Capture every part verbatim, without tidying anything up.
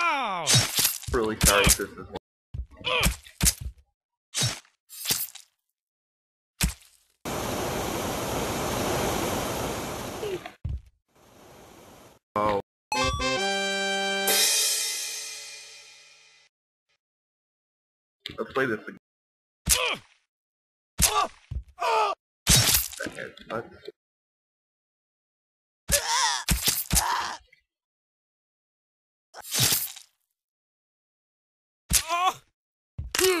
Wow! Really sorry if this is one. Oh. Let's play this again. That Oh!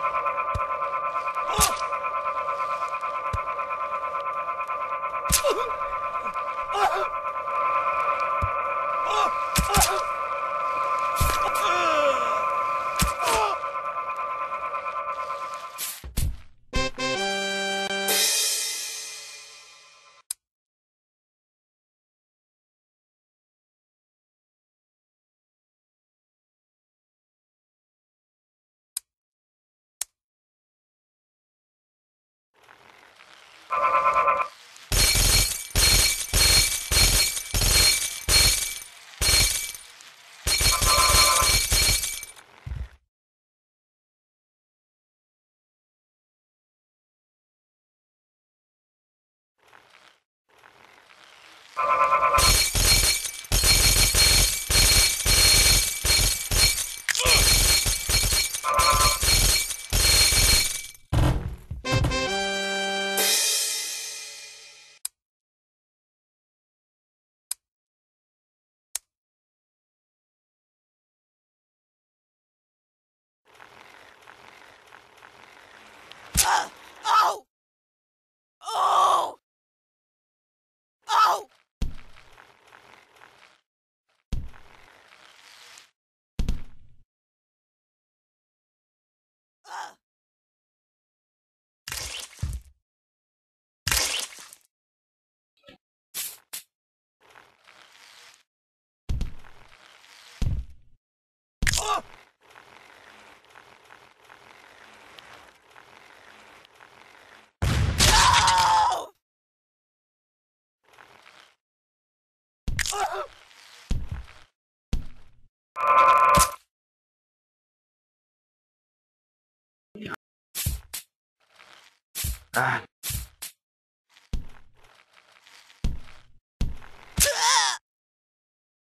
Ah.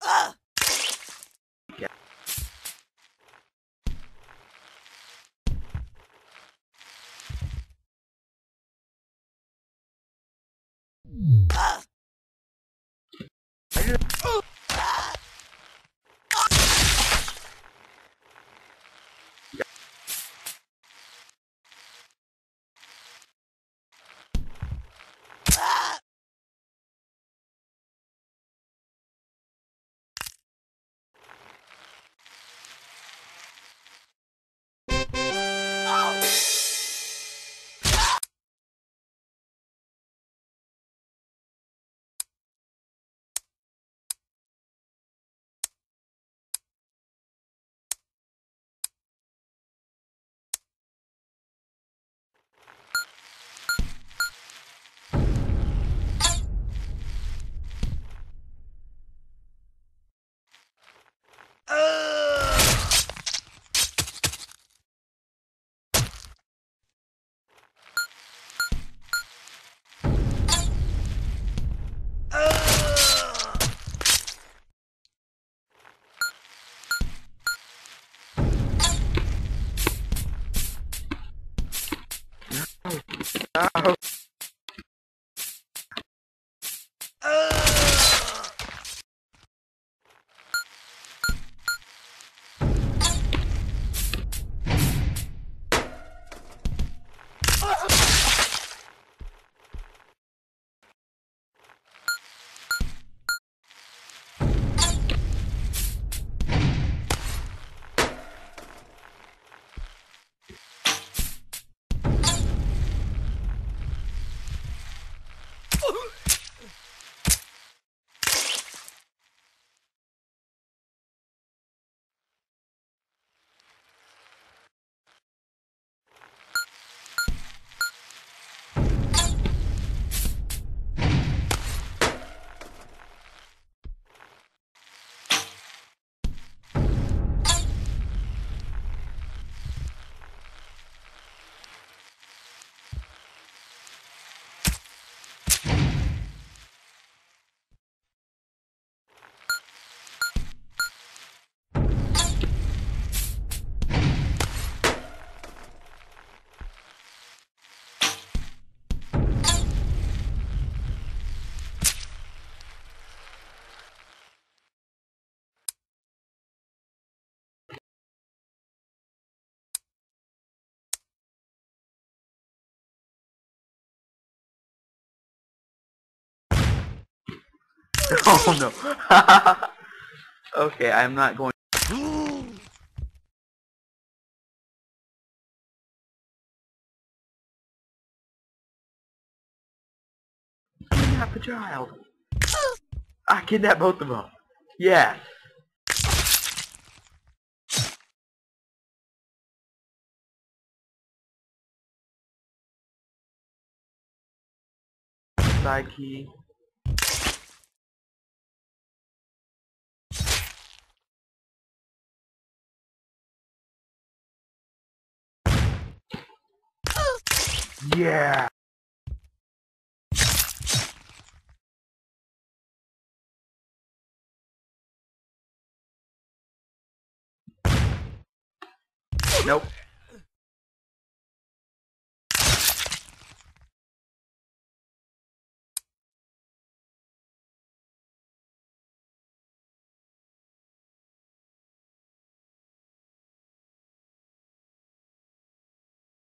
Ah. Oh no. Okay, I'm not going. Kidnap a child. I kidnapped both of them. Yeah. Side key. Yeah. Nope.